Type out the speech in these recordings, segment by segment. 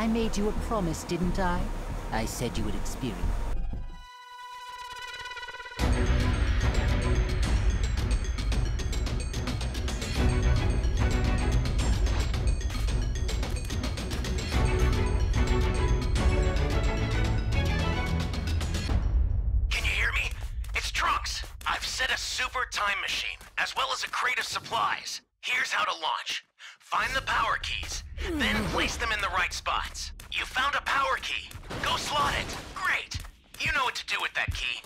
I made you a promise, didn't I? I said you would experience. Can you hear me? It's Trunks. I've set a super time machine, as well as a crate of supplies. Here's how to launch. Find the power keys, then place them in the right spots. You found a power key. Go slot it. Great. You know what to do with that key.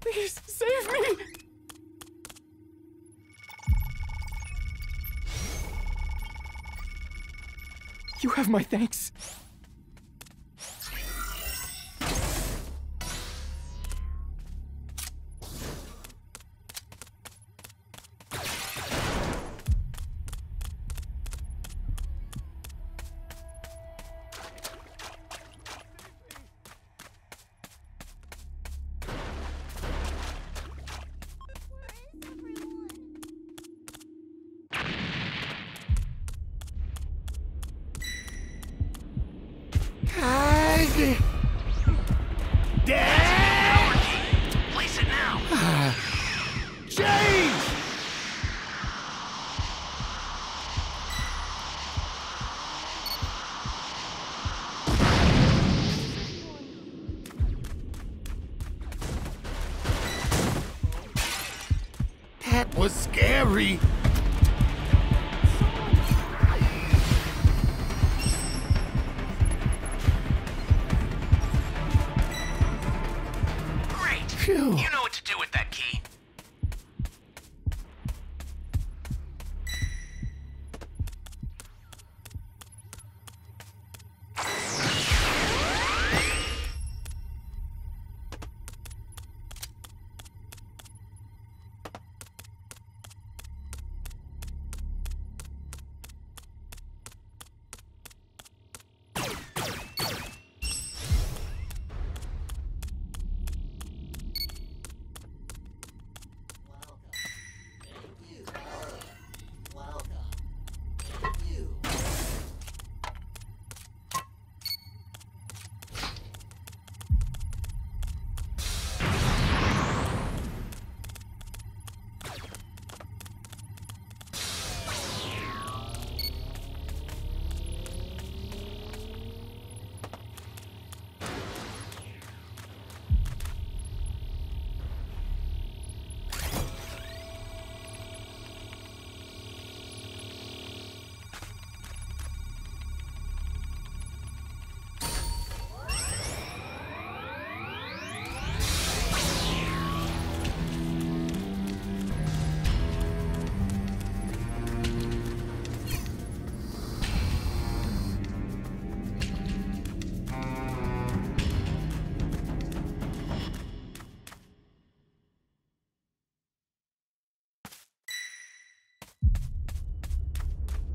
Please, save me! You have my thanks. Place it now. Change. That was scary. You know what to do with that key.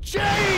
Change!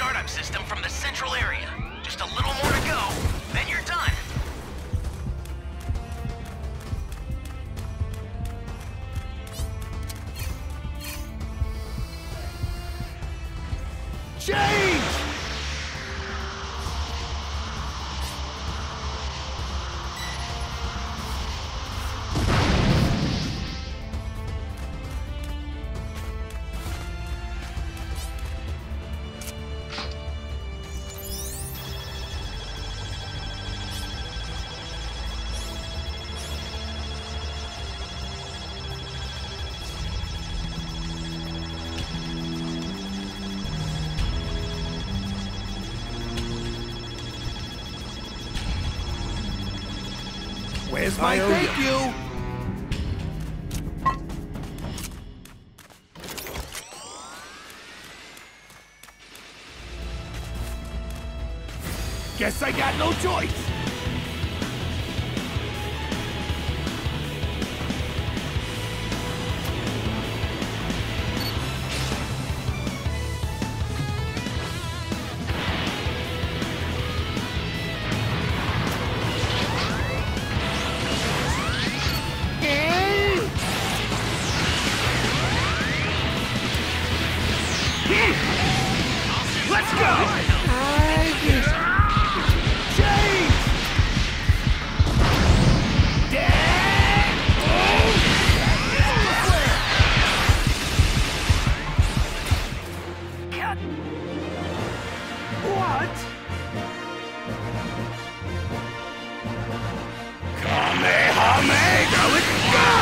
startup system from the central area. Just a little more to go, then you're done. Change! Where's my thank you? Guess I got no choice. Come here, go!